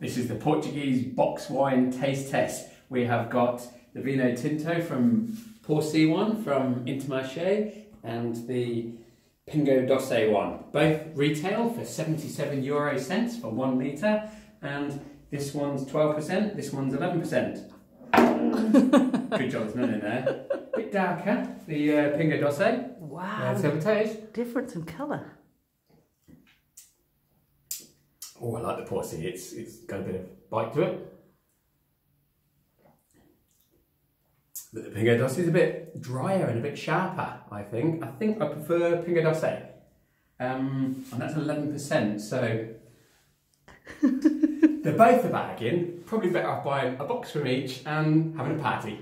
This is the Portuguese box wine taste test. We have got the Vino Tinto from Pôr one from Intermarché and the Pingo Doce one. Both retail for 77 euro cents for 1 litre, and this one's 12%, this one's 11%. Good job, there's none in there. A bit darker, the Pingo Doce. Wow. Let's have a taste. Difference in colour. Oh, I like the Porcey. It's got a bit of bite to it. But the Pingo Doce is a bit drier and a bit sharper, I think. I prefer Pingo Doce. And that's 11%, so... They're both a bargain. Probably better off buying a box from each and having a party.